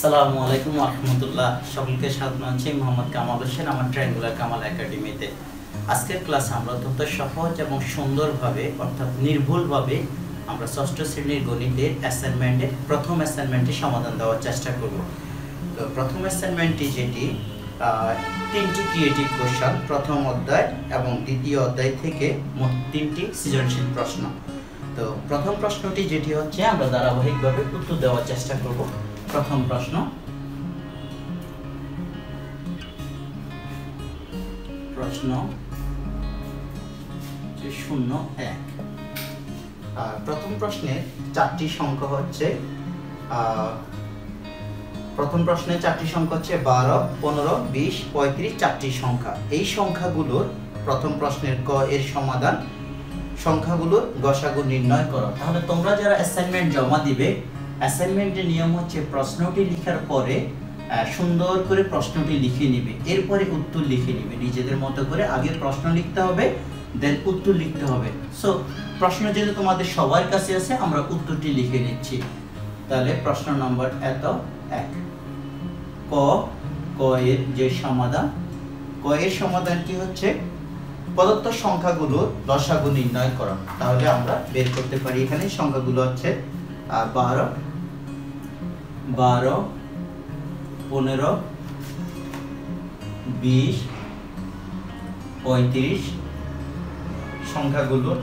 আসসালামু আলাইকুম ওয়া রাহমাতুল্লাহ। সকলকে স্বাগত জানাচ্ছি। মোহাম্মদ কামাল হোসেন আমার ট্রায়াঙ্গুলার কামাল একাডেমিতে। আজকের ক্লাসে আমরা অত্যন্ত সহজ এবং সুন্দরভাবে অর্থাৎ নির্ভুলভাবে আমরা ষষ্ঠ শ্রেণীর গণিতের অ্যাসাইনমেন্টের প্রথম অ্যাসাইনমেন্টটি সমাধান দেওয়ার চেষ্টা করব। তো প্রথম অ্যাসাইনমেন্টটি যেটি তিনটি ক্রিয়েটিভ কোশ্চেন প্রথম অধ্যায় এবং দ্বিতীয় অধ্যায় থেকে মোট তিনটি সৃজনশীল প্রশ্ন। তো প্রথম প্রশ্নটি যেটি হচ্ছে আমরা ধারাবাহিকভাবে উত্তর দেওয়ার চেষ্টা করব। প্রথম প্রশ্ন, প্রশ্ন ০১। প্রথম প্রশ্নের চারটি সংখ্যা হচ্ছে 12, ১৫, ২০, ৩৫ চারটি সংখ্যা। এই সংখ্যাগুলোর প্রথম প্রশ্নের ক এর সমাধান সংখ্যাগুলোর গসাগু নির্ণয় করো। তাহলে তোমরা যারা অ্যাসাইনমেন্ট জমা দিবে, অ্যাসাইনমেন্টের নিয়ম হচ্ছে প্রশ্নটি লেখার পরে সুন্দর করে প্রশ্নটি লিখে নিবে, এরপরে উত্তর লিখে নিবে নিজেদের মতো করে। আগে প্রশ্ন লিখতে হবে, দেন উত্তর লিখতে হবে। সো প্রশ্ন যেহেতু তোমাদের সবার কাছে আছে, আমরা উত্তরটি লিখে নিচ্ছি। তাহলে প্রশ্ন নম্বর ১, ক এর যে সমাধান, ক এর সমাধানটি হচ্ছে প্রদত্ত সংখ্যাগুলো লসাগু নির্ণয় করো। তাহলে আমরা বের করতে পারি এখানে সংখ্যাগুলো হচ্ছে 12, ১৫, ২০, ৩৫ সংখ্যাগুলোর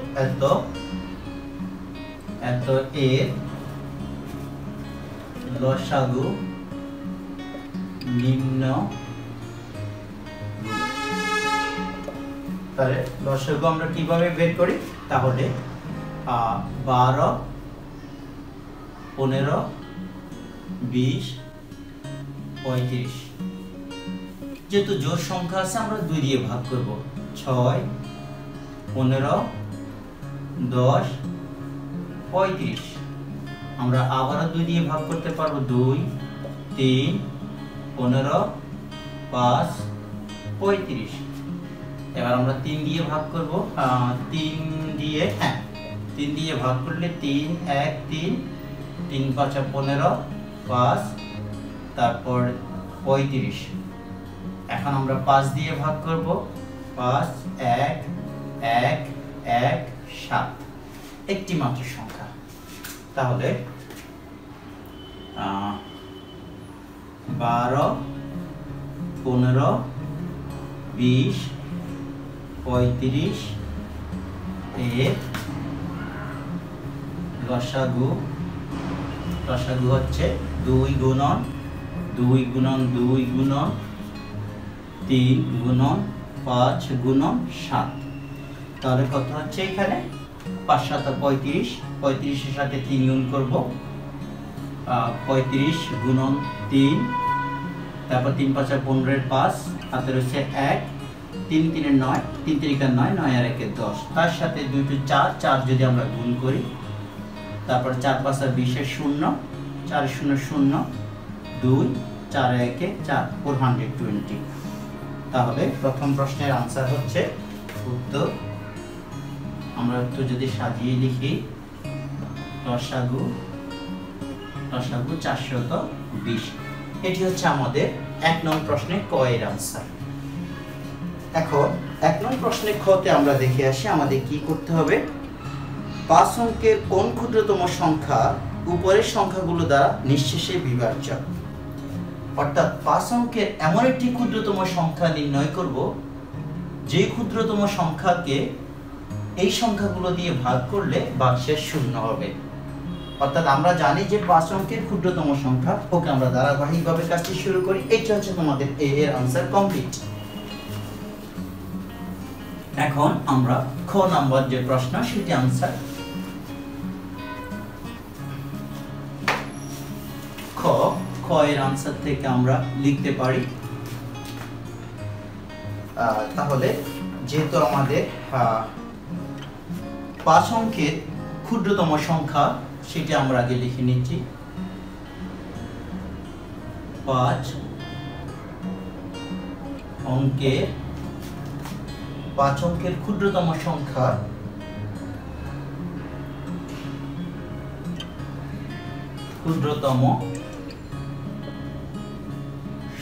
এত এর লসাগু নির্ণয়। তাহলে লসাগু আমরা কিভাবে বের করি? তাহলে 12, ১৫, ২০, ৩৫ যেহেতু জোড় সংখ্যা আছে আমরা ২ দিয়ে ভাগ করব। ৬, ১৫, ১০, ৩৫ আমরা আবারও ২ দিয়ে ভাগ করতে পারবো। ২, ৩, ১৫, ৫, ৩৫ এবার আমরা ৩ দিয়ে ভাগ করব। ৩ দিয়ে ভাগ করলে ৩, ১, ৩ ৩, ৫, ১৫, ৫ তারপর ৩৫। এখন আমরা ৫ দিয়ে ভাগ করব। ৫, ১, ১, ১, ৭ একটি মাত্র সংখ্যা। তাহলে 12, ১৫, ২০, ৩৫ এর লসাগু হচ্ছে ২ গুণন ২ গুণন ২ গুণন ৩ গুণন ৫ গুণন ৭। তাহলে কত হচ্ছে এখানে ৫, ৭, ৩৫ ৩৫ এর সাথে ৩ গুণ করব। ৩৫ গুণন ৩ তারপর ৩, ৫, ১৫ এর ৫ হাতে রয়েছে ১, ৩, ৩ এর ৯ ৩, ৩ এর ৯ 9 আর ১ এর ১০ তার সাথে ২, ২, ৪, ৪ যদি আমরা গুণ করি, তারপর ৪, ৫, ২০ এর ০, ৪, ০, ০, ২, ৪, ১, ৪, ৪২০। তাহলে প্রথম প্রশ্নের আনসার হচ্ছে উত্তর। আমরা উত্তর যদি সাজিয়ে লিখি, লসাগু ৪২০। এটি হচ্ছে আমাদের ১ নং প্রশ্নে ক এর আনসার। এখন ১ নং প্রশ্নে খ তে আমরা দেখে আসি আমাদের কি করতে হবে। ৫ অঙ্কের কোন ক্ষুদ্রতম সংখ্যা উপরের সংখ্যাগুলো দ্বারা নিঃশেষে বিভাজ্য? অর্থাৎ ৫ অঙ্কের এমন একটি ক্ষুদ্রতম সংখ্যা নির্ণয় করব, যে ক্ষুদ্রতম সংখ্যাকে এই সংখ্যাগুলো দিয়ে ভাগ করলে ভাগশেষ শূন্য হবে। অর্থাৎ আমরা জানি যে ৫ অঙ্কের ক্ষুদ্রতম সংখ্যা। ওকে, আমরা ধারাবাহিকভাবে কাজটি শুরু করি। এটা হচ্ছে তোমাদের এ এর আনসার কমপ্লিট। এখন আমরা খ নাম্বার যে প্রশ্ন সেটি আনসার। খ এর আনসার থেকে আমরা লিখতে পারি। তাহলে যেহেতু আমাদের ৫ অঙ্কের ক্ষুদ্রতম সংখ্যা, সেটি আমরা আগে লিখে নিচ্ছি। ৫ অঙ্কের ক্ষুদ্রতম সংখ্যা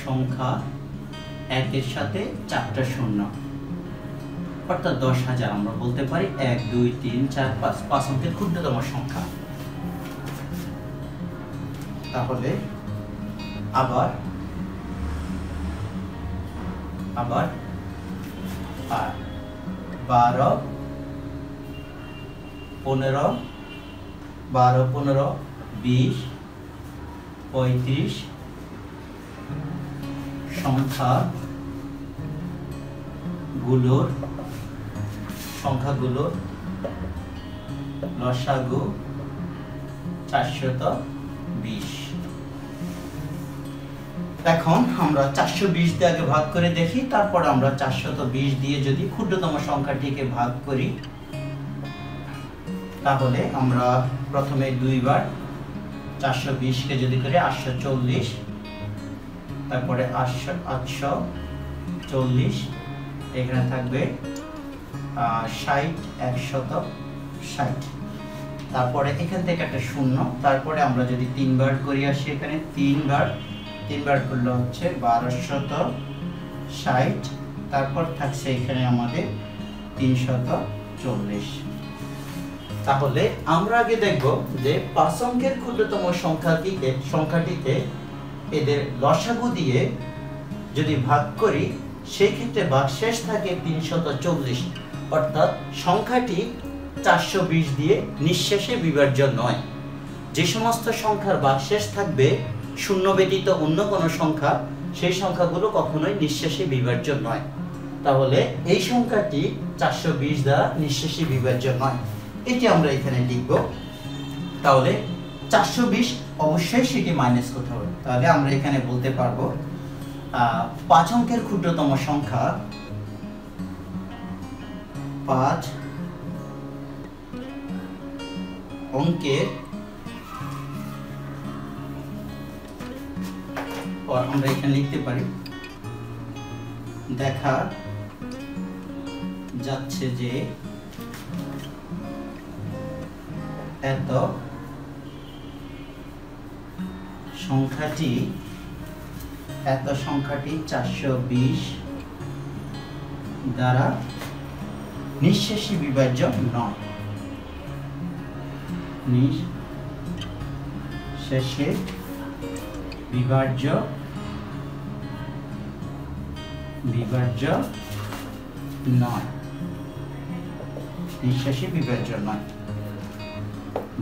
संख्या एकर साथे चारटा शून्य अर्थात दस हजार आमरा बोलते पारी 1 2 3 4 5 पाँच अंकेर क्षुद्रतम संख्या ताहले आबार आबार 12 15 20 35 संख्या गुलोर संख्यागुलो लसागु 420 एखन आमरा 420 दिये आगे भाग करे देखी तारपर आमरा 420 दिये यदि क्षुद्रतम संख्याटिके भाग करी ताहले आमरा प्रथमे दुई बार 420 के यदि करी 840 तारपरे 840 एखाने थाकबे 60 160 तारपरे एखान थेके एकटा शून्य तारपरे आमरा जदि तीन बार करे आसि एखाने तीन बार करले होच्छे 1260 तारपर थाकछे एखाने आमादेर 340 ताहले आमरा आगे देखब जे पाँच अंकेर क्षुद्रतम संख्याटिके एदेर लसागु दिये जदि भाग करी सेई क्षेत्रे भागशेष थाके 340 अर्थात संख्याटी 420 दिए निश्शेषे विभाज्य नय जे समस्त संख्यार भागशेष थाकबे शून्य व्यतीत अन्य कोनो संख्या सेई संख्यागुलो कखनोई निश्शेषे विभाज्य नय ताहले এই সংখ্যাটি 420 দ্বারা নিশ্শেষে বিভাজ্য নয় এটি আমরা এখানে লিখব তাহলে 420 অবশ্যই সেটি মাইনাস করতে হবে তাহলে আমরা এখানে বলতে পারবো पाँच अंकेर क्षुद्रतम संख्या 5 अंकेर और आमरा एखाने लिखते पारी देखा जाच्छे जे एत संख्याटी एत संख्याटी 420 द्वारा निश्शेषे विभाज्य नय निश्शेषे विभाज्य नय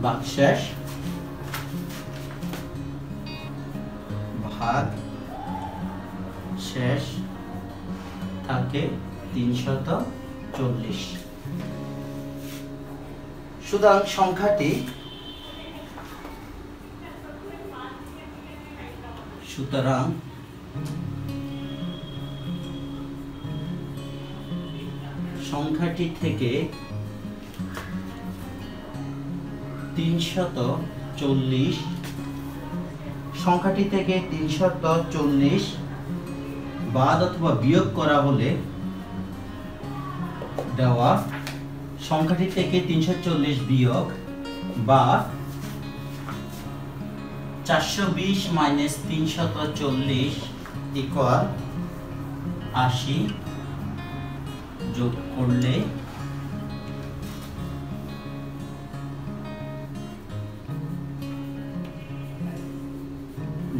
भागशेष भाग शेष थाके 340 सुतरां संख्याटी थेके 340 संख्याटी थेके 340 बाद अथवा वियोग करा होले देवा संख्याटी थेके 340 वियोग बा 420 माइनस 340 इक्वल 80 जोग करले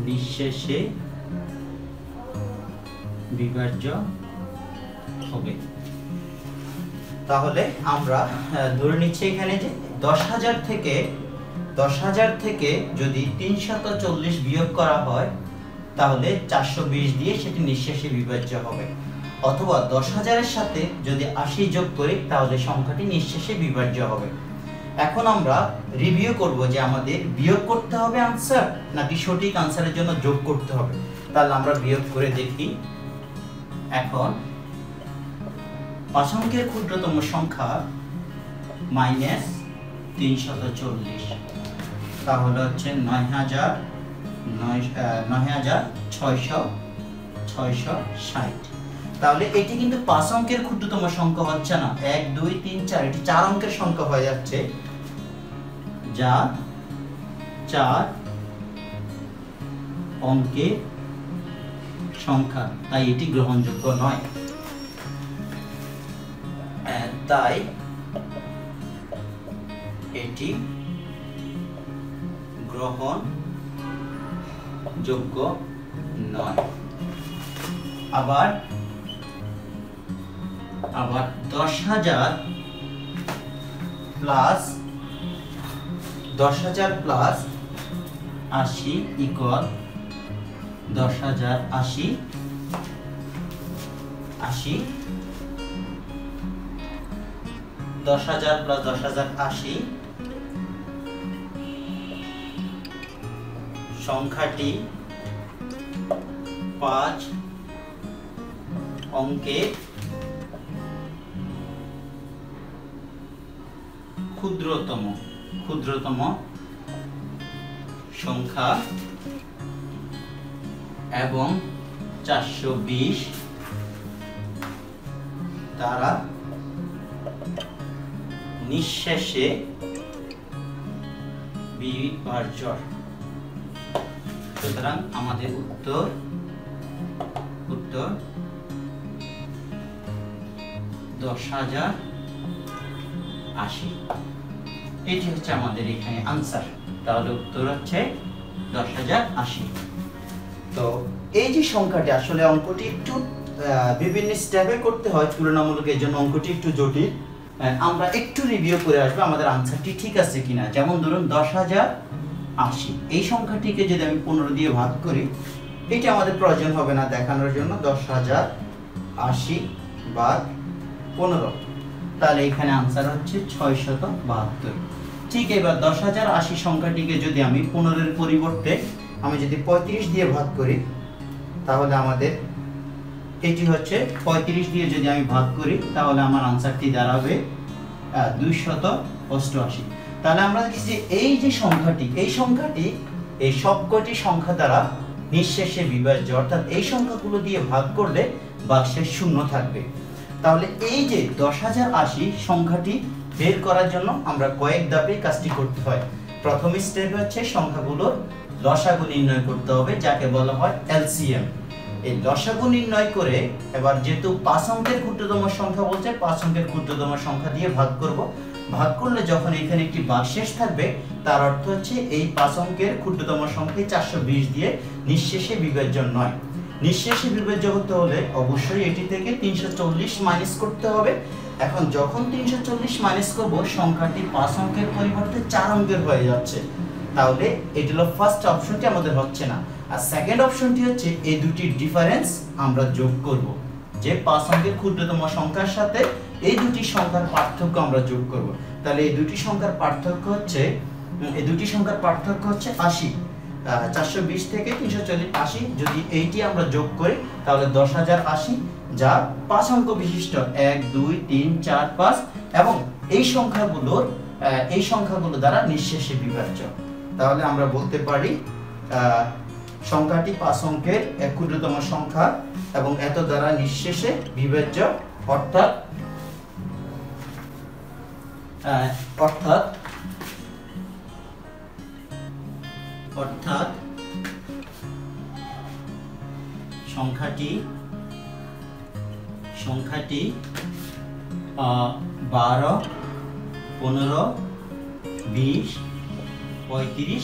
960 अथवा 10,000 80 जोग करी संख्याटी निश्शेषे विभाज्य हबे एखन आमरा रिव्यू करब जे आमादेर वियोग करते हबे आंसर नाकि सठिक आंसरेर जोन्नो जोग करते हबे ताहले आमरा वियोग करे देखि पाँच अंकेर क्षुद्रतम संख्या माइनस 340 9,660 पाँच अंकेर क्षुद्रतम संख्या होच्छे ना 1 2 3 4 एटी चार अंकेर संख्या हो जाच्छे जा 4 अंकेर সংখ্যা, তাই এটি গ্রহণযোগ্য নয়। তাই এটি গ্রহণযোগ্য নয়। আবার আবার 10,000 প্লাস 80 ইকুয়াল 10,080। 10,000 প্লাস 10,080 সংখ্যাটি 5 অঙ্কের ক্ষুদ্রতম সংখ্যা এবং 420 দ্বারা নিঃশেষে বিভাজ্য। সুতরাং আমাদের উত্তর 10,080। এটি হচ্ছে আমাদের এখানে আনসার। তাহলে উত্তর হচ্ছে 10,080। তো এই যে সংখ্যাটি, আসলে অঙ্কটি একটু বিভিন্ন স্টেপে করতে হয় তুলনামূলক, এই জন্য অঙ্কটি একটু জটিল। আমরা একটু রিভিউ করে আসবো আমাদের আনসারটি ঠিক আছে কিনা। যেমন ধরুন 10,080, এই সংখ্যাটিকে যদি আমি 15 দিয়ে ভাগ করি, এটা আমাদের প্রয়োজন হবে না দেখানোর জন্য। 10,080 ভাগ 15, তাহলে এখানে আনসার হচ্ছে 672। ঠিক, এবার 10,080 সংখ্যাটিকে যদি আমি 15-এর পরিবর্তে আমি যদি 35 দিয়ে ভাগ করি, তাহলে আমাদের এটি হচ্ছে 35 দিয়ে যদি আমি ভাগ করি, তাহলে আমার আনসারটি দাঁড়াবে 288। তাহলে আমরা দেখছি যে এই যে সংখ্যাটি, এই সবকটি সংখ্যা দ্বারা নিঃশেষে বিভাজ্য, অর্থাৎ এই সংখ্যাগুলো দিয়ে ভাগ করলে ভাগশেষ শূন্য থাকবে। তাহলে এই যে 10,080 সংখ্যাটি বের করার জন্য আমরা কয়েক ধাপে কাজটি করতে হয়। প্রথম স্টেপ হচ্ছে সংখ্যাগুলোর লসাগু নির্ণয় করতে হবে, যাকে বলা হয় এলসিএম। এই লসাগু নির্ণয় করে এবার যেহেতু 5 অঙ্কের ক্ষুদ্রতম সংখ্যা বলছে, 5 অঙ্কের ক্ষুদ্রতম সংখ্যা দিয়ে ভাগ করব। ভাগ করলে যখন এখানে একটি ভাগশেষ থাকবে, তার অর্থ হচ্ছে এই 5 অঙ্কের ক্ষুদ্রতম সংখ্যা 420 দিয়ে নিঃশেষে বিভাজ্য নয়। নিঃশেষে বিভাজ্য করতে হলে অবশ্যই এটি থেকে 340 মাইনাস করতে হবে। এখন যখন 340 মাইনাস করব, সংখ্যাটি 5 অঙ্কের পরিবর্তে 4 অঙ্কের হয়ে যাচ্ছে। তাহলে এটি হলো ফার্স্ট অপশনটি, আমাদের হচ্ছে না। আর সেকেন্ড অপশনটি হচ্ছে এই দুটির ডিফারেন্স আমরা যোগ করব, যে 5 অঙ্কের ক্ষুদ্রতম সংখ্যার সাথে এই দুটি সংখ্যার পার্থক্য আমরা যোগ করব। তাহলে এই দুটি সংখ্যার পার্থক্য হচ্ছে 80। 420 থেকে 340 80, যদি এইটি আমরা যোগ করি তাহলে 10,080, যা 5 অঙ্ক বিশিষ্ট 1 2 3 4 5, এবং এই সংখ্যাগুলো দ্বারা নিঃশেষে বিভাজ্য। তাহলে আমরা বলতে পারি সংখ্যাটি 5 অঙ্কের ক্ষুদ্রতম সংখ্যা এবং এত দ্বারা নিঃশেষে বিভাজ্য, অর্থাৎ সংখ্যাটি 12 15 20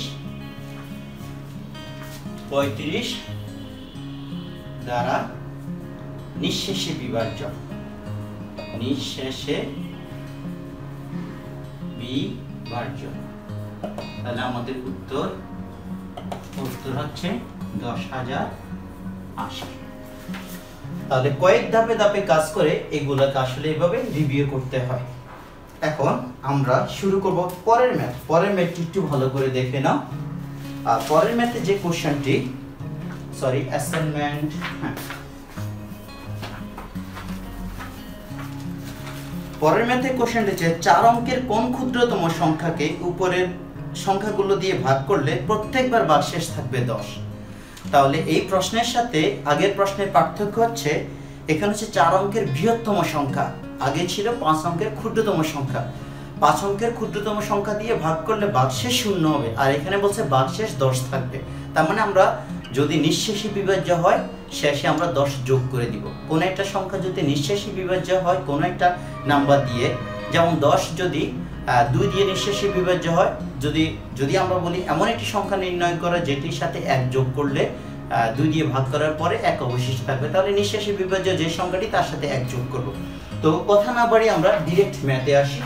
35 দ্বারা নিঃশেষে বিভাজ্য। তাহলে আমাদের উত্তর হচ্ছে 10,080। তাহলে কয়েক ধাপে ধাপে কাজ করে এগুলোকে আসলে এভাবে রিভিউ করতে হয়। এখন আমরা শুরু করব পরের ম্যাথ। পরের ম্যাথটি একটু ভালো করে দেখে নাও। আর পরের ম্যাথে যে কোশ্চেনটি, সরি অ্যাসাইনমেন্ট, পরের ম্যাথে কোশ্চেনটি হচ্ছে 4 অঙ্কের কোন ক্ষুদ্রতম সংখ্যাকে উপরের সংখ্যাগুলো দিয়ে ভাগ করলে প্রত্যেকবার ভাগশেষ থাকবে 10। তাহলে এই প্রশ্নের সাথে আগের প্রশ্নের পার্থক্য হচ্ছে এখানে হচ্ছে 4 অঙ্কের বৃহত্তম সংখ্যা, আগে ছিল 5 অঙ্কের ক্ষুদ্রতম সংখ্যা। 5 অঙ্কের ক্ষুদ্রতম সংখ্যা দিয়ে ভাগ করলে ভাগশেষ শূন্য হবে, আর এখানে বলছে ভাগশেষ 10 থাকবে। তার মানে আমরা যদি নিঃশেষী বিভাজ্য হয় শেষে আমরা 10 যোগ করে দিব। কোন একটা সংখ্যা যদি নিঃশেষী বিভাজ্য হয় কোন একটা নাম্বার দিয়ে, যেমন 10 যদি 2 দিয়ে নিঃশেষী বিভাজ্য হয়, যদি আমরা বলি এমন একটি সংখ্যা নির্ণয় করা যেটির সাথে 1 যোগ করলে 2 দিয়ে ভাগ করার পরে 1 অবশিষ্ট থাকবে, তাহলে নিঃশেষী বিভাজ্য যে সংখ্যাটি তার সাথে 1 যোগ করব। তো কথা না বাড়িয়ে আমরা ডাইরেক্ট ম্যাথে আসি।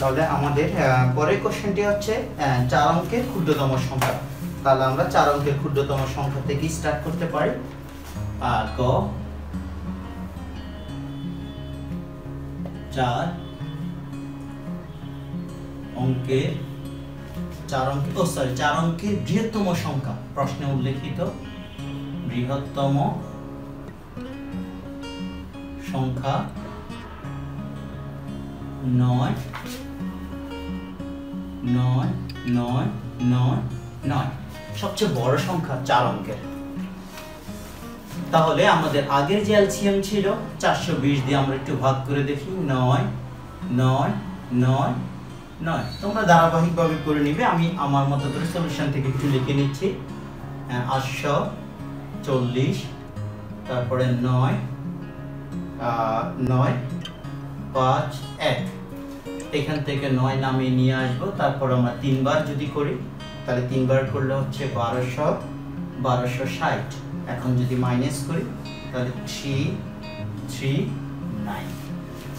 তাহলে আমাদের পরের কোশ্চেনটি হচ্ছে 4 অঙ্কের ক্ষুদ্রতম সংখ্যা। তাহলে আমরা 4 অঙ্কের ক্ষুদ্রতম সংখ্যা থেকে স্টার্ট করতে পারি। ক 4 অঙ্কের বৃহত্তম সংখ্যা প্রশ্নে উল্লেখিত বৃহত্তম সংখ্যা 9 সবচেয়ে বড় সংখ্যা 4 অঙ্কের। তাহলে আমাদের আগের যে এলসিএম ছিল 420 দিয়ে আমরা একটু ভাগ করে দেখি। 9 তোমরা ধারাবাহিকভাবে করে নিবে। আমি আমার মতো করে সলিউশন থেকে একটু লিখে নিচ্ছি। 840, তারপরে 9 5 1, এখান থেকে 9 নামিয়ে নিয়ে আসবো। তারপর আমরা 3 বার যদি করি তাহলে 3 বার করলে হচ্ছে 1260। এখন যদি মাইনাস করি তাহলে 339।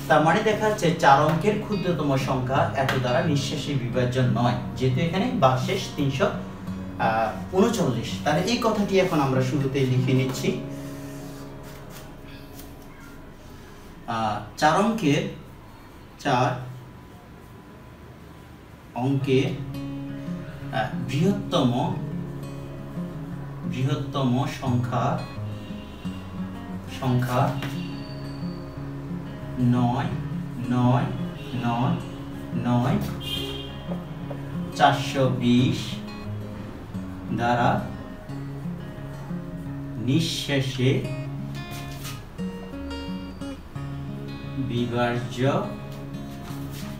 তার মানে দেখা যাচ্ছে 4 অঙ্কের ক্ষুদ্রতম সংখ্যা এত দ্বারা নিঃশেষী বিভাজ্য নয়, যেহেতু এখানে ভাগশেষ 339। তাহলে এই কথাটি এখন আমরা শুরুতেই লিখে নিচ্ছি। 4 অঙ্কের বৃহত্তম সংখ্যা 9 420 দ্বারা নিঃশেষে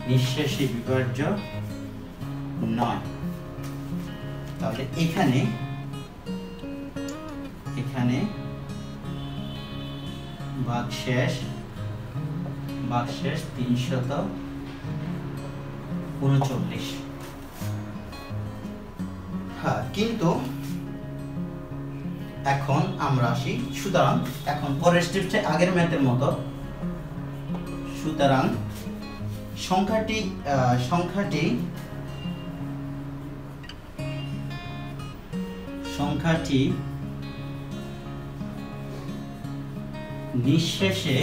নিঃশেষী বিভাজ্য নয়। তাহলে এখানে ভাগশেষ 339। হ্যাঁ, কিন্তু এখন আমরা আসি। সুতরাং এখন পরের স্টেপটা আগের ম্যাথের মতো। সুতরাং সংখ্যাটি নিঃশেষে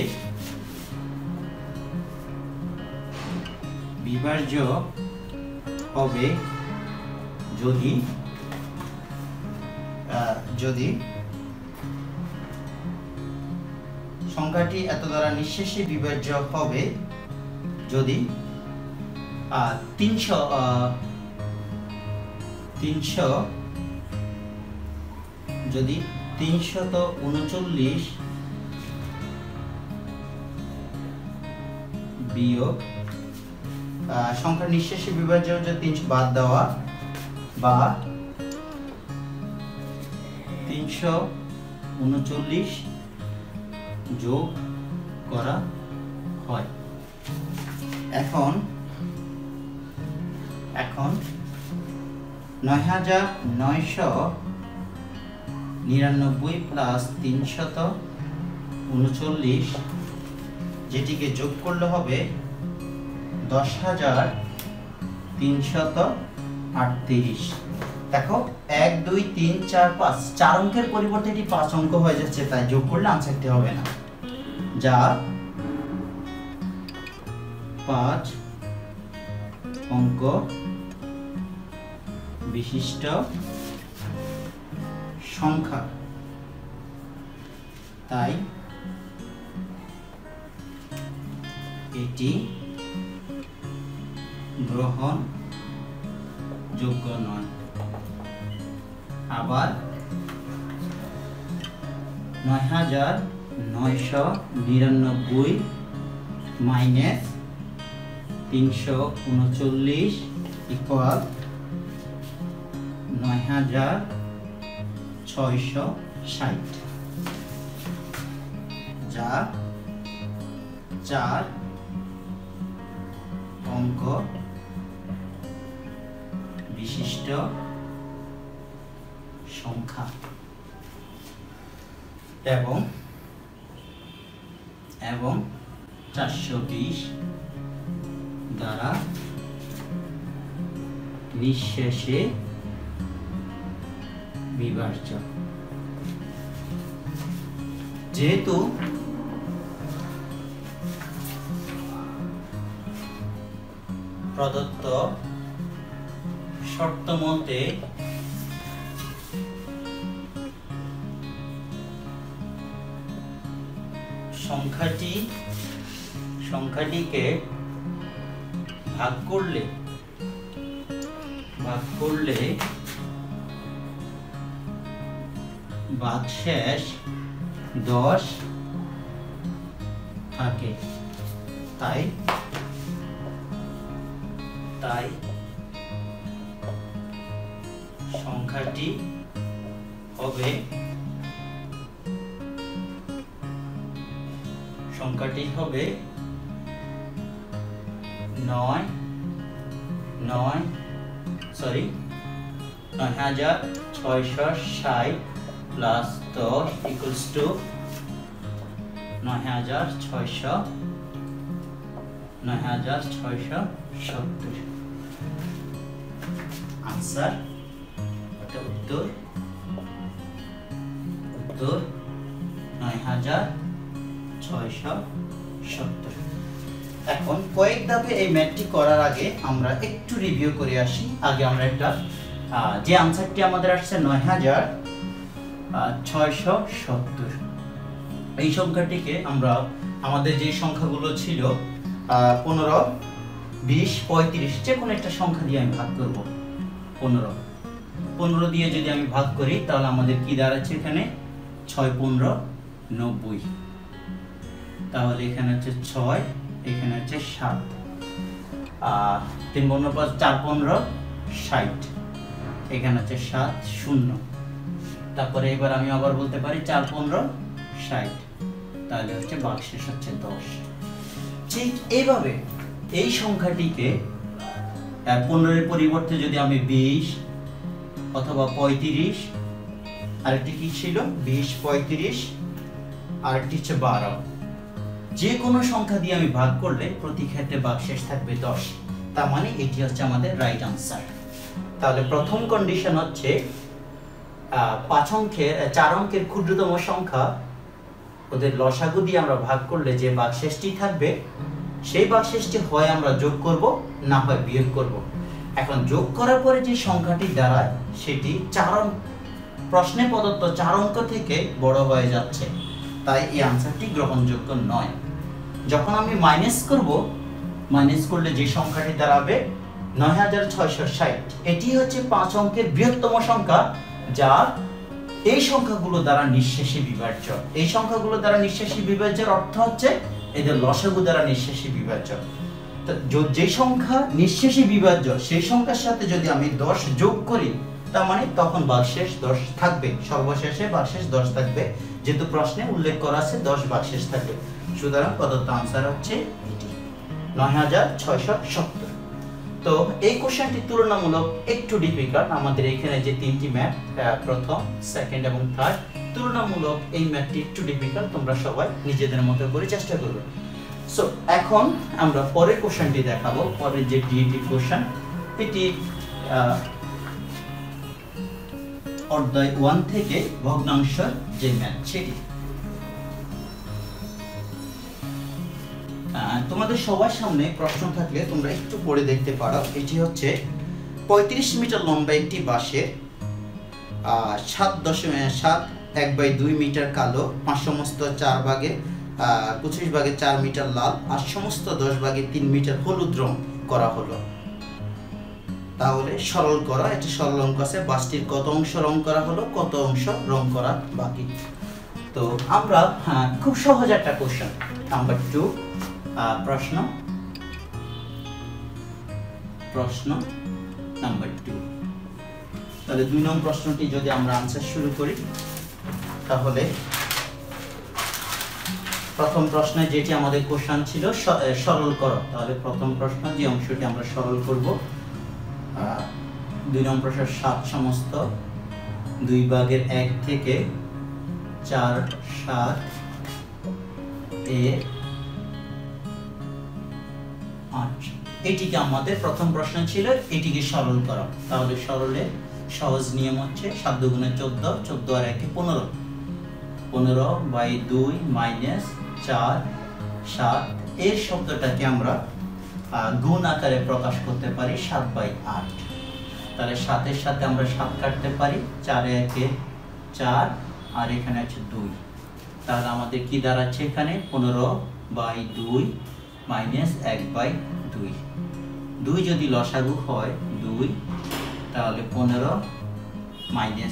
বিভাজ্য হবে যদি সংখ্যাটি এত দ্বারা নিঃশেষে বিভাজ্য হবে যদি 339 বিয়োগ সংখ্যা নিঃশেষে বিভাজ্য হচ্ছে 300 বাদ দেওয়া বা 339 যোগ করা হয়। এখন 9999 প্লাস 339 যেটিকে যোগ করলে হবে 10338। দেখো 1 2 3 4 5 4 অঙ্কের পরিবর্তে এটি 5 অঙ্ক হয়ে যাচ্ছে, তাই যোগ করলে আনসারটি হবে না। যা 5 অঙ্ক বিশিষ্ট সংখ্যা, তাই এটি গ্রহণযোগ্য নয়। আবার ৯৯৯৯ মাইনাস ৩৩৯ ইকুয়াল ৯৬৬০, যা ৪ অঙ্ক বিশিষ্ট সংখ্যা এবং ৪২০ দ্বারা নিঃশেষে বিভাজ্য। যেহেতু প্রদত্ত শর্ত মতে সংখ্যাটিকে ভাগ করলে ভাগশেষ ১০ থাকে। তাই সংখ্যাটি হবে হবে ৯৬৬০ প্লাস ১০ ইকুয়ালস টু ৯৬৭০। আনসার এটা উত্তর ৯৬৭০। এখন কয়েক ধাপে এই ম্যাথটি করার আগে আমরা একটু রিভিউ করে আসি। আগে আমরা একটা যে আনসারটি আমাদের আসছে ৯৬৭০, এই সংখ্যাটিকে আমরা আমাদের যে সংখ্যাগুলো ছিল ১৫, ২০, ৩৫ যে কোনো একটা সংখ্যা দিয়ে আমি ভাগ করব। ১৫ দিয়ে যদি আমি ভাগ করি তাহলে আমাদের কি দাঁড়াচ্ছে এখানে ৬×১৫=৯০। তাহলে এখানে হচ্ছে ৬, এখানে হচ্ছে ৭, ৩×৫=৪×১৫=৬০, এখানে হচ্ছে ৭×০। তারপরে এবার আমি আবার বলতে পারি ৪×১৫=৬০, তাহলে হচ্ছে ভাগশেষ হচ্ছে ১০। ঠিক এইভাবে এই সংখ্যাটিকে ১৫-এর পরিবর্তে যদি আমি ২০ অথবা ৩৫, আরেকটি কি ছিল ২০, ৩৫, আরেকটি হচ্ছে ১২, যে কোনো সংখ্যা দিয়ে আমি ভাগ করলে প্রতি ক্ষেত্রে ভাগশেষ থাকবে ১০। তার মানে এটি হচ্ছে আমাদের রাইট আনসার। তাহলে প্রথম কন্ডিশন হচ্ছে ৪ অঙ্কের ক্ষুদ্রতম সংখ্যা ওদের লসাগু দিয়ে আমরা ভাগ করলে যে ভাগশেষটি থাকবে সেই ভাগশেষটি হয় আমরা যোগ করব, না হয় বিয়োগ করব। এখন যোগ করার পরে যে সংখ্যাটি দাঁড়ায় সেটি প্রশ্নে প্রদত্ত ৪ অঙ্ক থেকে বড় হয়ে যাচ্ছে, তাই এই আনসারটি গ্রহণযোগ্য নয়। যখন আমি মাইনাস করব, মাইনাস করলে যে সংখ্যাটি দাঁড়াবে ৯৬৬০, এটি হচ্ছে ৫ অঙ্কের বৃহত্তম সংখ্যা, যা এই সংখ্যাগুলো দ্বারা নিঃশেষে বিভাজ্য। এই সংখ্যাগুলো দ্বারা নিঃশেষে বিভাজ্যের অর্থ হচ্ছে এদের লসাগু দ্বারা নিঃশেষে বিভাজ্য। যে সংখ্যা নিঃশেষে বিভাজ্য সেই সংখ্যার সাথে যদি আমি ১০ যোগ করি তার মানে তখন ভাগশেষ ১০ থাকবে, সর্বশেষে ভাগশেষ ১০ থাকবে। যেহেতু প্রশ্নে উল্লেখ করা আছে ১০ ভাগশেষ থাকবে, সুতরাং প্রদত্ত আনসার হচ্ছে এটি ৯৬৭০। তো এই কোশ্চেনটি তুলনামূলক একটু ডিফিকাল্ট। আমাদের এখানে যে ৩টি ম্যাথ, প্রথম, সেকেন্ড এবং থার্ড, তুলনামূলক এই ম্যাথটি একটু ডিফিকাল্ট। তোমরা সবাই নিজেদের মতো করে চেষ্টা করবে। সো এখন আমরা পরের কোশ্চেনটি দেখাবো। পরের যে ডিইটি কোশ্চেন, এটি অধ্যায় 1 থেকে ভগ্নাংশ যে ম্যাথ সেটি। তোমাদের সবার সামনে প্রশ্ন থাকলে তোমরা একটু পড়ে দেখতে পারো। এটি হচ্ছে ৩৫ মিটার লম্বা একটি বাঁশের 7.71/2 মিটার কালো, 5 সমস্ত 4 ভাগে 25 ভাগে 4 মিটার লাল আর সমস্ত 10 ভাগে 3 মিটার হলুদ রং করা হলো। তাহলে সরল করা, এটা সরল অঙ্ক আছে। বাসটির কত অংশ রং করা হলো, কত অংশ রং করা বাকি। তো আমরা খুব সহজ একটা কোশ্চেন, নাম্বার 2 প্রশ্ন নাম্বার 2। তাহলে 2 নং প্রশ্নটি যদি আমরা আনসার শুরু করি, তাহলে প্রথম প্রশ্নে যেটি আমাদের কোশ্চেন ছিল সরল করো, তাহলে প্রথম প্রশ্ন যে অংশটি আমরা সরল করব, 2 নং প্রশ্ন 7 সমস্ত 2 ভাগের 1 থেকে 4/7 এ 8, এটিকে আমাদের প্রথম প্রশ্ন ছিল এটিকে সরল করো। তাহলে সরলে সহজ নিয়ম হচ্ছে 7 গুণে 14, 14 আর 1 15, 15/2 - 4/7, এই শব্দটাকে আমরা গুণ আকারে প্রকাশ করতে পারি 7/8। তাহলে 7-এর সাথে আমরা 7 কাটতে পারি, 4-এ 1-এ 4 আর এখানে আছে 2। তাহলে আমাদের কি দাঁড়াচ্ছে এখানে 15/2 - 1/2। 2 যদি লসাগু হয় 2, তাহলে 15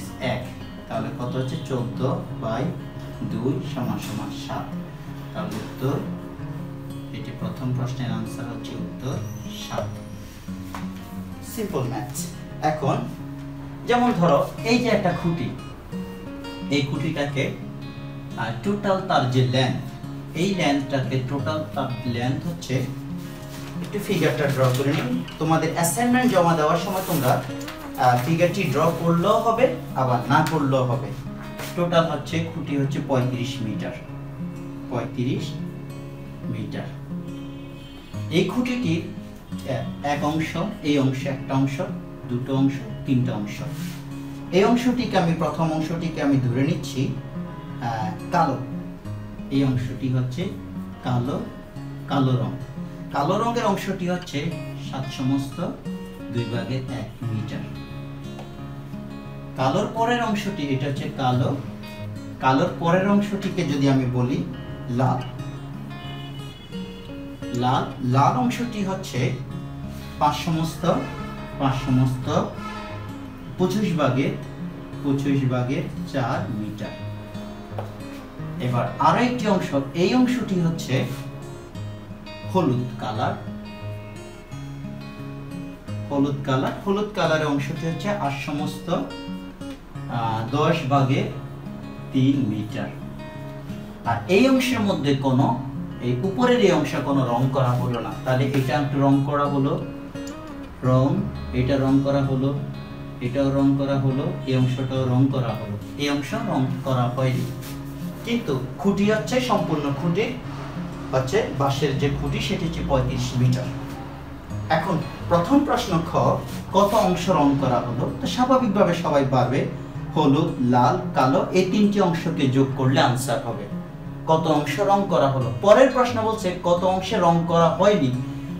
- 1, তাহলে কত হচ্ছে 14/2 = 7। তাহলে উত্তর, এটি প্রথম প্রশ্নের আনসার হচ্ছে উত্তর 7। Simple maths. এখন যেমন ধরো এই যে একটা খুঁটি, এই খুঁটিটাকে টোটাল তার যে লেন্থ, এই লেন্থটাকে টোটাল তার লেন্থ হচ্ছে, একটু ফিগারটা ড্র করে নিন। তোমাদের অ্যাসাইনমেন্ট জমা দেওয়ার সময় তোমরা ফিগারটি ড্র করলেও হবে আবার না করলেও হবে। টোটাল হচ্ছে খুঁটি হচ্ছে 35 মিটার। এই খুঁটিটির এক অংশ, এই অংশ একটা অংশ, দুটো অংশ, তিনটা অংশ। এই অংশটিকে আমি প্রথম অংশটিকে আমি ধরে নিচ্ছি কালো, এই অংশটি হচ্ছে কালো, কালো রং। কালো রঙের অংশটি হচ্ছে 7/2 মিটার। কালোর পরের অংশটি, এটা হচ্ছে কালো, কালোর পরের অংশটিকে যদি আমি বলি লাল, লাল, লাল অংশটি হচ্ছে 5/25 মিটার। এবার আরো একটি অংশ, এই অংশটি হচ্ছে হলুদ কালার, হলুদ কালার, হলুদ কালারের অংশটি হচ্ছে 8/10 মিটার। আর এই অংশের মধ্যে কোনো, এই উপরের এই অংশে কোনো রং করা হলো না, তাহলে এটা রং করা হলো, রং, এটা রং করা হলো, এটাও রং করা হলো, এই অংশটাও রং করা হলো, এই অংশ রং করা হয়নি। কিন্তু খুঁটি হচ্ছে সম্পূর্ণ, খুঁটি হচ্ছে বাঁশের যে খুঁটি সেটি হচ্ছে 35 মিটার। এখন প্রথম প্রশ্ন খ, কত অংশ রং করা হলো? তো স্বাভাবিকভাবে সবাই পারবে, হলুদ, লাল, কালো, এই তিনটি অংশকে যোগ করলে আনসার হবে কত অংশ রং করা হলো। পরের প্রশ্ন বলছে কত অংশে রং করা হয়নি,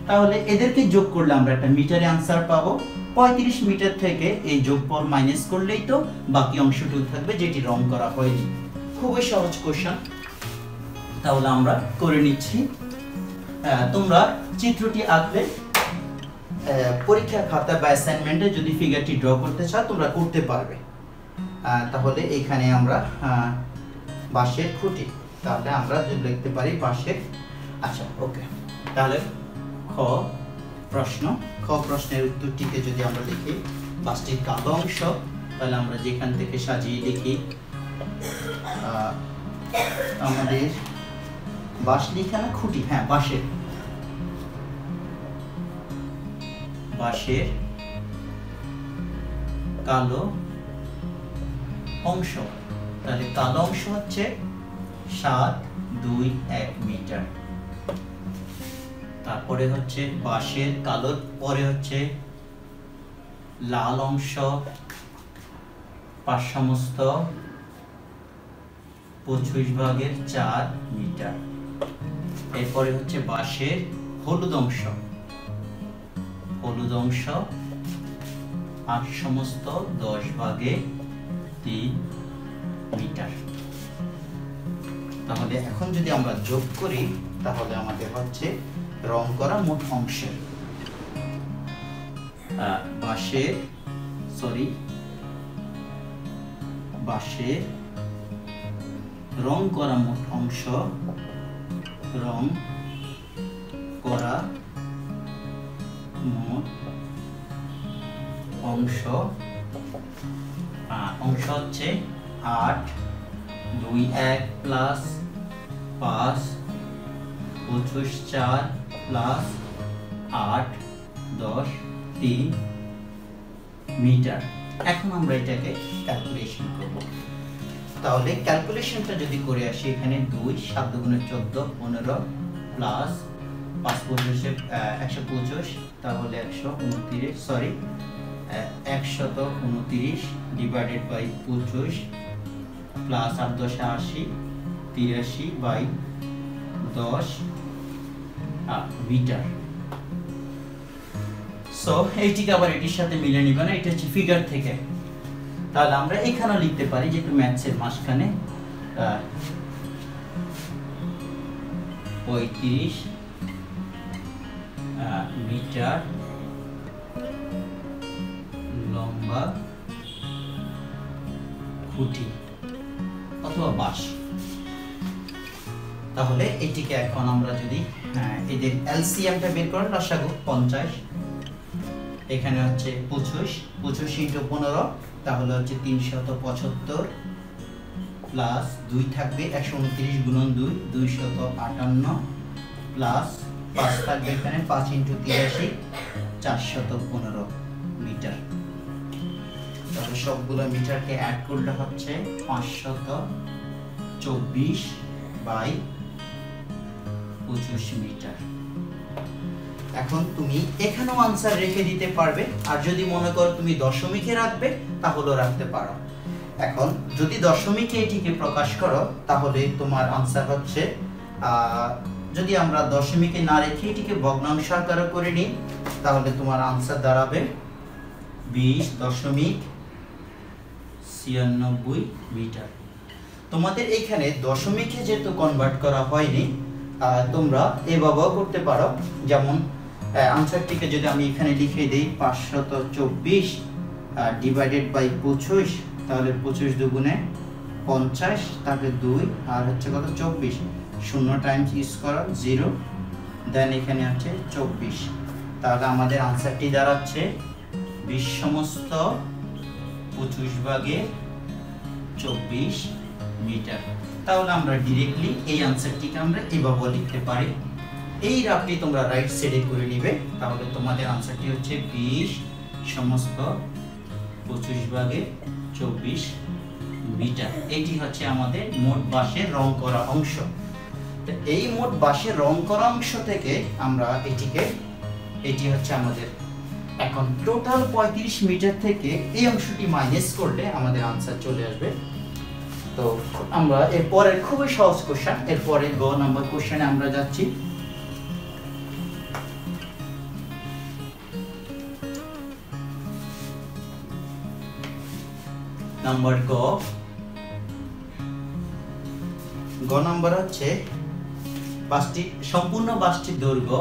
তাহলে এদেরকে যোগ করলে আমরা একটা মিটারে আনসার পাবো। 35 মিটার থেকে এই যোগফল মাইনাস করলেই তো বাকি অংশটুকু থাকবে যেটি রং করা হয়নি। খুবই সহজ কোশ্চেন, তাহলে আমরা করে নিচ্ছি। তোমরা চিত্রটি আঁকলে, পরীক্ষার খাতা বা অ্যাসাইনমেন্টে যদি ফিগারটি ড্র করতে চাও তোমরা করতে পারবে। তাহলে এখানে আমরা বাঁশের খুঁটি, তাহলে আমরা যদি লিখতে পারি বাঁশের, আচ্ছা ওকে। তাহলে খ প্রশ্ন, খ প্রশ্নের উত্তরটিকে যদি আমরা লিখি বাঁশটির কালো অংশ, তাহলে আমরা যেখান থেকে সাজিয়ে লিখি, আমাদের বাঁশ লিখা না খুঁটি, হ্যাঁ বাঁশের, বাঁশের কালো অংশ, তাহলে কালো অংশ হচ্ছে 7/2 মিটার। তারপরে হচ্ছে বাঁশের কালোর পরে হচ্ছে লাল অংশ, 5/25 মিটার। এরপরে হচ্ছে বাঁশের হলুদ অংশ, হলুদ অংশ 8/10 মিটার। তাহলে এখন যদি আমরা যোগ করি, তাহলে আমাদের হচ্ছে রং করা মোট অংশের, रंग करा मोट अंश रंग करा मोट अंश अंश होच्छे 8 2 1 प्लस 5 25 4 प्लस 8 10 3 मीटर। এখন আমরা এটাকে ক্যালকুলেশন করব। তাহলে ক্যালকুলেশনটা যদি করে আসি এখানে 2 7 গুণে 14 15 প্লাস 5 25 125 তাহলে 129 sorry 129 divided by 25 plus 8 10 80 83 by 10 metre. So এইটিকে আবার এটির সাথে মিলিয়ে নিব না, এটা হচ্ছে ফিগার থেকে। তাহলে আমরা এখানে লিখতে পারি যে একটু ম্যাথসের মাঝখানে 35 মিটার লম্বা খুঁটি অথবা বাঁশ। তাহলে এটিকে এখন আমরা যদি এদের এলসিএমটা বের করেন লসাগু 50 এখানে হচ্ছে 25 ইন্টু 15 তাহলে হচ্ছে 375 প্লাস 2 থাকবে 129 গুণন 2 258 প্লাস 5 থাকবে এখানে 5 ইন্টু 83 415 মিটার। তাহলে সবগুলো মিটারকে অ্যাড করলে হচ্ছে 524 বাই 25 মিটার। এখন তুমি এখানেও আনসার রেখে দিতে পারবে, আর যদি মনে করো তুমি দশমিকে রাখবে তাহলেও রাখতে পারো। এখন যদি দশমিকে এটিকে প্রকাশ করো তাহলে তোমার আনসার হচ্ছে, যদি আমরা দশমিকে না রেখে এটিকে ভগ্নাংশ আকারে করে নিই তাহলে তোমার আনসার দাঁড়াবে 20.96 মিটার। তোমাদের এখানে দশমিকে যেহেতু কনভার্ট করা হয়নি তোমরা এভাবেও করতে পারো। যেমন আনসারটিকে যদি আমি এখানে লিখে দিই 524 ডিভাইডেড বাই 25 তাহলে 25 দুগুণে 50 তাহলে 2 আর হচ্ছে কত 24 শূন্য টাইমস স্কয়ার 0 দেন এখানে আছে 24 তাহলে আমাদের আনসারটি দাঁড়াচ্ছে 20/25 মিটার। তাহলে আমরা ডিরেক্টলি এই আনসারটিকে আমরা এভাবে লিখতে পারি। এই রাফটি তোমরা রাইট সাইডে করে নেবে তাহলে তোমাদের আনসারটি হচ্ছে 20/25 মিটার। এটি হচ্ছে আমাদের মোট বাঁশের রং করা অংশ। তো এই মোট বাঁশের রং করা অংশ থেকে আমরা এটি হচ্ছে আমাদের এখন টোটাল 35 মিটার থেকে এই অংশটি মাইনাস করলে আমাদের আনসার চলে আসবে। তো আমরা এরপরের খুবই সহজ কোশ্চেন, এরপরের গ নাম্বার কোশ্চেনে আমরা যাচ্ছি। নাম্বার গ নাম্বার হচ্ছে সম্পূর্ণ বাঁশের দৈর্ঘ্য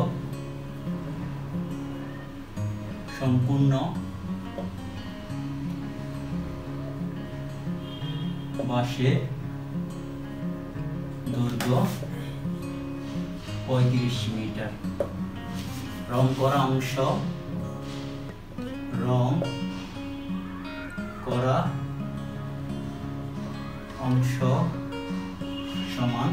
35 মিটার, রং করা অংশ সমান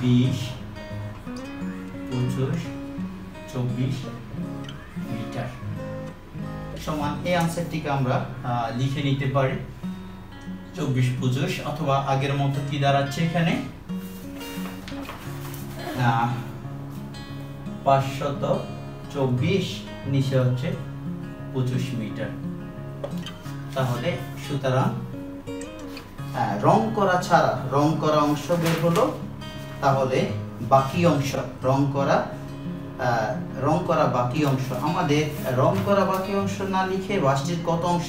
20/25 মিটার সমান। এই আনসারটিকে আমরা লিখে নিতে পারি 24/25 অথবা আগের মতো কি দাঁড়াচ্ছে এখানে 524 নিচে হচ্ছে 25 মিটার। তাহলে সুতরাং রং করা ছাড়া রং করা অংশ বের হলো, তাহলে বাকি অংশ রং করা বাকি অংশ আমাদের রং করা বাকি অংশ না লিখে বাঁশটির কত অংশ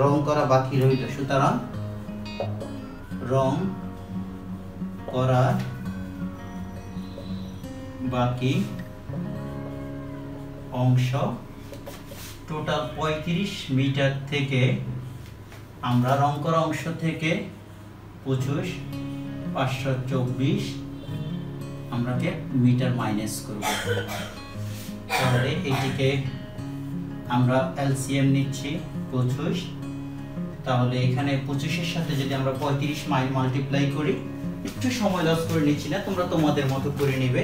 রং করা বাকি রইল। সুতরাং রং করা বাকি अंश टोटाल 35 मीटर থেকে আমরা রং করা অংশ থেকে 25,524 আমরা কে মিটার মাইনাস করব। তাহলে এইটিকে আমরা এলসিএম নিচ্ছি 25। তাহলে এখানে 25 এর সাথে যদি আমরা 35 মাইনাস মাল্টিপ্লাই করি, একটু সময় লস করে নিচ্ছি না, তোমরা তোমাদের মতো করে নেবে।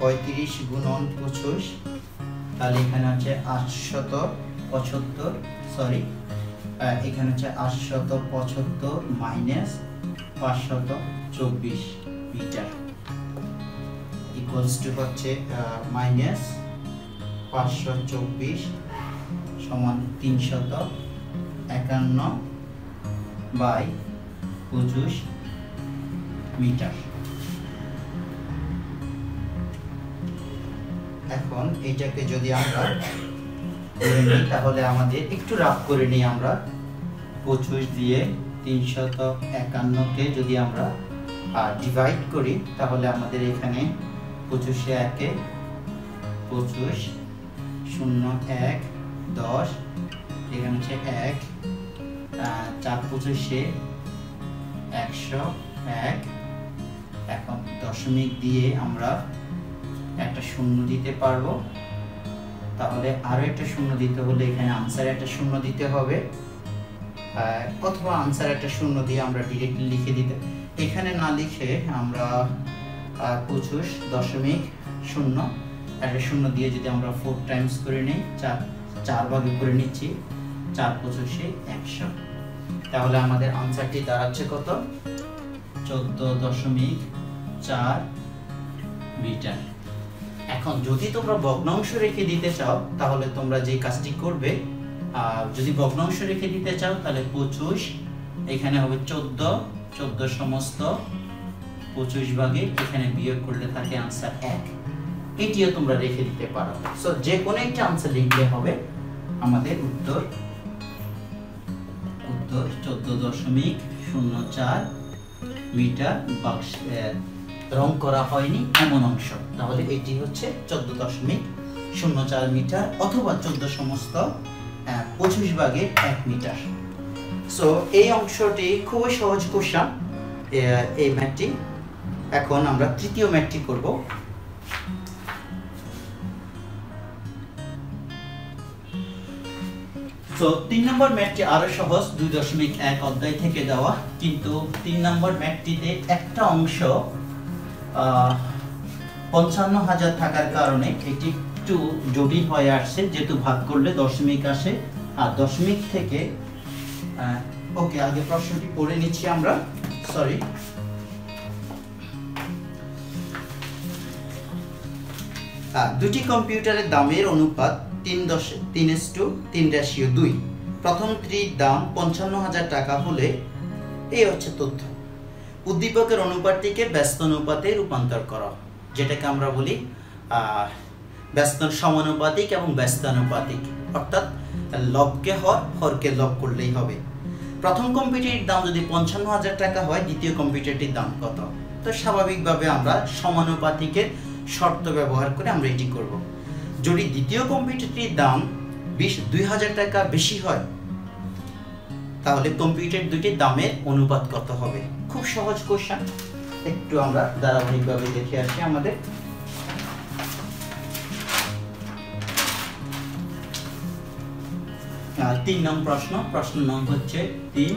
35 গুণন 25 তাহলে এখানে আছে 875, সরি এখানে আছে 875 মাইনাস 524 মিটার ইকুয়ালস টু হচ্ছে মাইনাস 524 সমান 351 বাই 25 মিটার। এখন এটাকে যদি আমরা করে নিই তাহলে আমাদের একটু রাফ করে নিই। আমরা 25 দিয়ে 351কে যদি আমরা ডিভাইড করি তাহলে আমাদের এখানে 25-1 25 0 1 10 এখানে হচ্ছে 1 4 25 101। এখন দশমিক দিয়ে আমরা একটা শূন্য দিতে পারবো, তাহলে আরো একটা শূন্য দিতে হলে এখানে আনসার একটা শূন্য দিতে হবে, অথবা আনসার একটা শূন্য দিয়ে আমরা ডিরেক্টলি লিখে দিতে, এখানে না লিখে আমরা 25.0 একটা শূন্য দিয়ে যদি আমরা 4 টাইমস করে নিই, 4 ভাগে করে নিচ্ছি, 4 25 100, তাহলে আমাদের আনসারটি দাঁড়াচ্ছে কত? 14.4 মিটার। এখন যদি তোমরা ভগ্নাংশ রেখে দিতে চাও তাহলে তোমরা যে কাজটি করবে, যদি ভগ্নাংশ রেখে দিতে চাও তাহলে 25 এখানে হবে 14 সমস্ত 25 ভাগে এখানে বিয়োগ করলে থাকে आंसर 1। এটিও তোমরা রেখে দিতে পারো। সো যে কোনো একটা आंसर লিখতে হবে, আমাদের উত্তর 14.04 মিটার বাক্স রং করা হয়নি এমন অংশ। তাহলে এটি হচ্ছে 14.04 মিটার অথবা 14 সমস্ত 25 ভাগের 1 মিটার। সো এই অংশটি খুবই সহজ কোশ্চেন, এই ম্যাথটি। এখন আমরা তৃতীয় ম্যাথটি করব। সো 3 নম্বর ম্যাথটি আরো সহজ, 2.1 অধ্যায় থেকে দেওয়া, কিন্তু 3 নম্বর ম্যাথটিতে একটা অংশ 55,000 থাকার কারণে এটি একটু জটিল হয়ে আসছে, যেহেতু ভাগ করলে দশমিক আসে, আর দশমিক থেকে ওকে আগে প্রশ্নটি পড়ে নিচ্ছি আমরা, সরি। দুটি কম্পিউটারের দামের অনুপাত 3:3:2। প্রথমটির দাম 55,000 টাকা হলে, এই হচ্ছে তথ্য, উদ্দীপকের অনুপাতটিকে ব্যস্ত অনুপাতে রূপান্তর করা, যেটাকে আমরা বলি ব্যস্ত সমানুপাতিক এবং ব্যস্তানুপাতিক, অর্থাৎ লবকে হর, হরকে লব করলেই হবে। প্রথম কম্পিউটারটির দাম যদি 55,000 টাকা হয়, দ্বিতীয় কম্পিউটারটির দাম কত? তো স্বাভাবিকভাবে আমরা সমানুপাতিকের শর্ত ব্যবহার করে আমরা এটি করব। যদি দ্বিতীয় কম্পিউটারটির দাম 2,000 টাকা বেশি হয় তাহলে কম্পিউটার দুটির দামের অনুপাত কত হবে? খুব সহজ কোশ্চেন, একটু আমরা ধারাবাহিকভাবে দেখে আসি। আমাদের তিন নং প্রশ্ন নং হচ্ছে 3।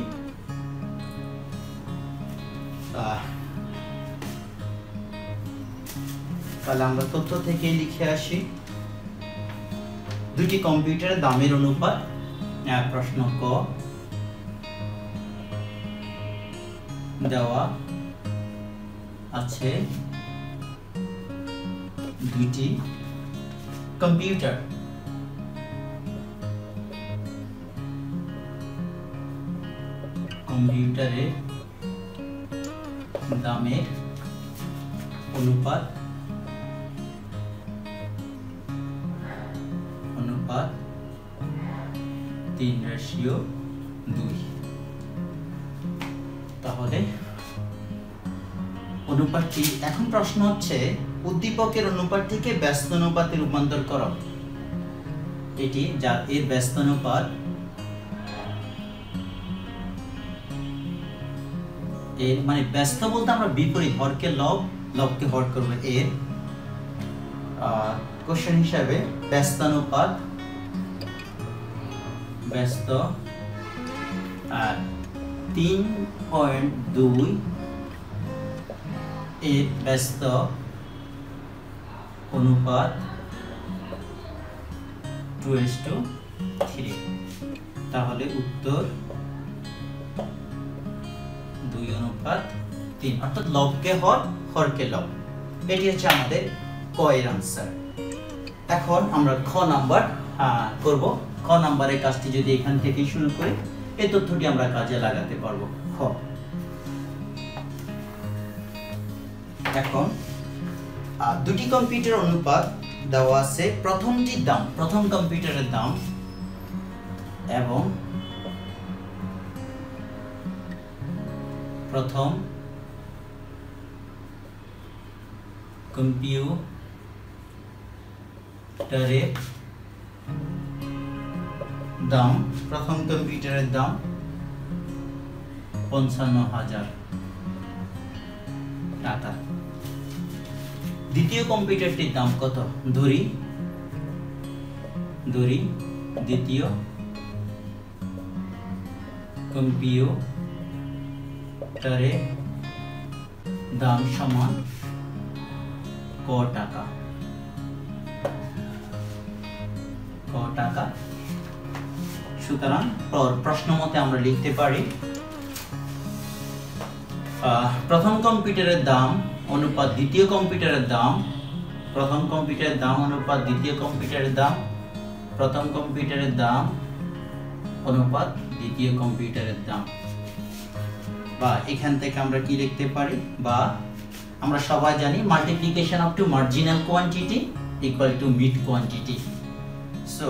তাহলে আমরা তথ্য থেকে লিখে আসি, দুটি কম্পিউটারের দামের অনুপাত, প্রশ্ন ক দেওয়া আছে, দুটি কম্পিউটার কম্পিউটারের দামের অনুপাত 3:2। তাহলে अनुपातटी एखन प्रश्न हच्छे उद्दीपकेर अनुपातटिके व्यस्त अनुपाते रूपान्तर करो। एटी जार एर व्यस्त अनुपात एर माने व्यस्त बोलते आमरा विपरीत हर के लव लव के हर करबो एर क्वेश्चन हिसाबे व्यस्त अनुपात व्यस्त आर 3.2 एर व्यस्त अनुपात 2:3 তাহলে উত্তর 2:3 অর্থাৎ লবকে হর হরকে লব। এটি হচ্ছে আমাদের ক এর आंसर। এখন আমরা খ নাম্বার করব। খ নম্বরের কাজটি যদি এখান থেকে শুরু করি এই তথ্যটি আমরা কাজে লাগাতে পারব। খ এখন দুটি কম্পিউটার অনুপাত দেওয়া আছে। প্রথমটির দাম প্রথম কম্পিউটারের দাম এবং প্রথম কম্পিউটারের দাম প্রথম কম্পিউটারের দাম ৫৫,০০০ টাকা। দ্বিতীয় কম্পিউটারটির দাম কত ধরি ধরি দ্বিতীয় কম্পিউটারের দাম সমান ক টাকা। সুতরাং প্রশ্নমতে আমরা লিখতে পারি প্রথম কম্পিউটারের দাম অনুপাত দ্বিতীয় কম্পিউটারের দাম প্রথম কম্পিউটারের দাম অনুপাত দ্বিতীয় কম্পিউটারের দাম প্রথম কম্পিউটারের দাম অনুপাত দ্বিতীয় কম্পিউটারের দাম। বা এখান থেকে আমরা কি লিখতে পারি বা আমরা সবাই জানি multiplication of two marginal quantity equal to mid quantity. So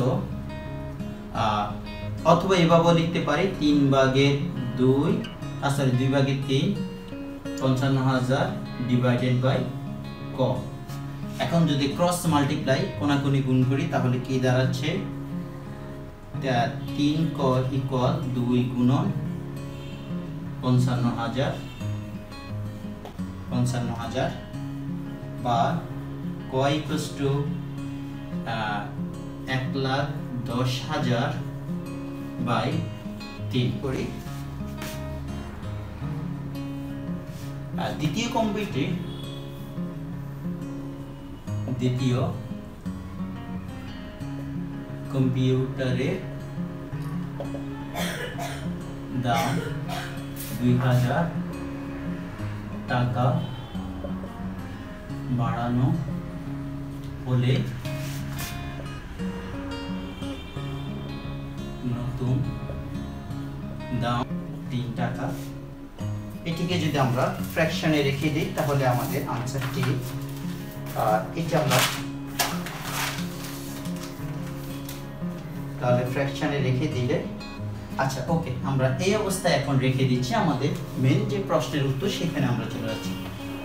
অথবা এভাবে লিখতে পারি 3/2 ৫৫,০০০ ডিভাইডেড বাই ক। এখন যদি ক্রস মাল্টিপ্লাই কোনাকুনি গুণ করি তাহলে কি দাঁড়াচ্ছে 3 ক ইকুয়াল 2 গুণন ৫৫,০০০ বা ক ইকুয়াল টু ১,১০,০০০/৩ করি। দ্বিতীয় কম্পিউটারের দাম ২,০০০ টাকা বাড়ানো হলে নতুন দাম ৩ টাকা। এটিকে যদি আমরা ফ্র্যাকশনে রেখে দিই তাহলে আমাদের আনসারটি এটা আমরা তাহলে ফ্র্যাকশনে রেখে দিলে আচ্ছা ওকে আমরা এই অবস্থায় এখন রেখে দিচ্ছি। আমাদের মেন যে প্রশ্নের উত্তর সেখানে আমরা চলে যাচ্ছি।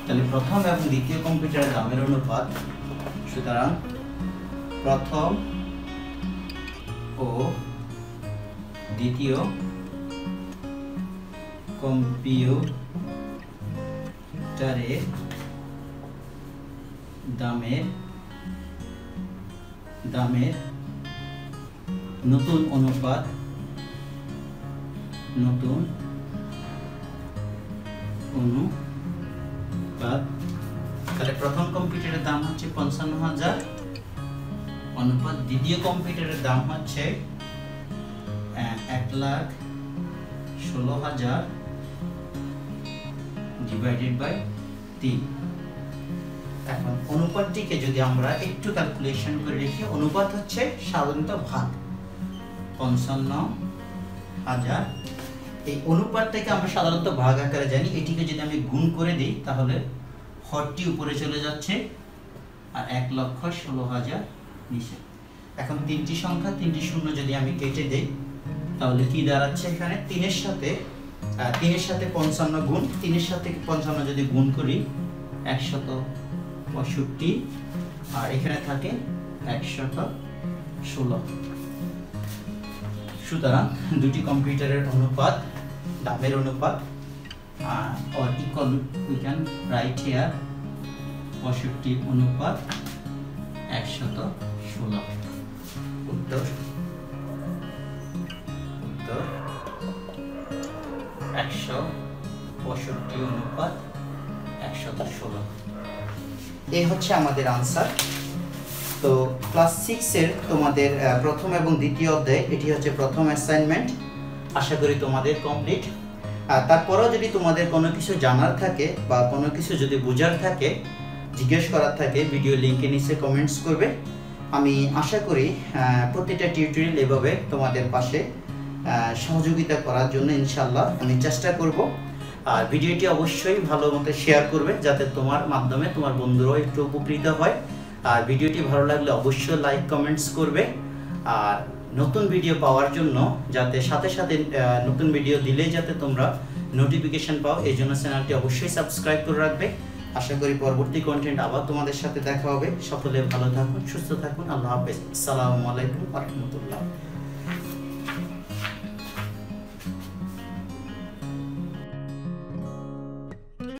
তাহলে প্রথম এবং দ্বিতীয় কম্পিউটারের দামের অনুপাত সুতরাং প্রথম ও দ্বিতীয় কম্পিউটারের দামের নতুন অনুপাত তাহলে প্রথম কম্পিউটারের দাম হচ্ছে ৫৫,০০০ অনুপাত দ্বিতীয় কম্পিউটারের দাম হচ্ছে ১,১৬,০০০ ডিভাইডেড বাই ৩। এখন অনুপাতটিকে যদি আমরা একটু ক্যালকুলেশন করে দেখি অনুপাত হচ্ছে সাধারণত ভাগ ৫৫,০০০। এই অনুপাতটাকে আমরা সাধারণত ভাগ আকারে জানি। এটিকে যদি আমি গুণ করে দিই তাহলে হরটি উপরে চলে যাচ্ছে আর ১,১৬,০০০ নিচে। এখন তিনটি সংখ্যা তিনটি শূন্য যদি আমি কেটে দিই তাহলে কি দাঁড়াচ্ছে এখানে ৩-এর সাথে ৫৫ গুণ ৩-এর সাথে ৫৫ যদি গুণ করি 100 65 আর এখানে থাকে 116 সুতরাং দুটি কম্পিউটারের অনুপাত দামের অনুপাত और equal we can write here 65 অনুপাত 116 উত্তর 165 অনুপাত 116 এই হচ্ছে আমাদের आंसर। तो क्लास 6 এর তোমাদের প্রথম এবং দ্বিতীয় অধ্যায় এটি হচ্ছে প্রথম অ্যাসাইনমেন্ট আশা করি তোমাদের কমপ্লিট। তারপরেও যদি তোমাদের কোনো কিছু জানার থাকে বা কোনো কিছু যদি বোঝার থাকে জিজ্ঞেস করার থাকে ভিডিও লিংকে নিচে কমেন্টস করবে। আমি আশা করি প্রতিটা টিউটোরিয়াল এভাবে তোমাদের পাশে সহযোগিতা করার জন্য ইনশাআল্লাহ আমি চেষ্টা করব। আর ভিডিওটি অবশ্যই ভালো মতো শেয়ার করবে যাতে তোমার মাধ্যমে তোমার বন্ধুরাও একটু উপকৃত হয়। আর ভিডিওটি ভালো লাগলে অবশ্যই লাইক কমেন্টস করবে। আর নতুন ভিডিও পাওয়ার জন্য যাতে সাথে সাথে নতুন ভিডিও দিলেই যাতে তোমরা নোটিফিকেশন পাও এই জন্য চ্যানেলটি অবশ্যই সাবস্ক্রাইব করে রাখবে। আশা করি পরবর্তী কন্টেন্ট আবার তোমাদের সাথে দেখা হবে। সকলে ভালো থাকুন সুস্থ থাকুন। আল্লাহ হাফেজ। আসসালামু আলাইকুম ওয়া রাহমাতুল্লাহ।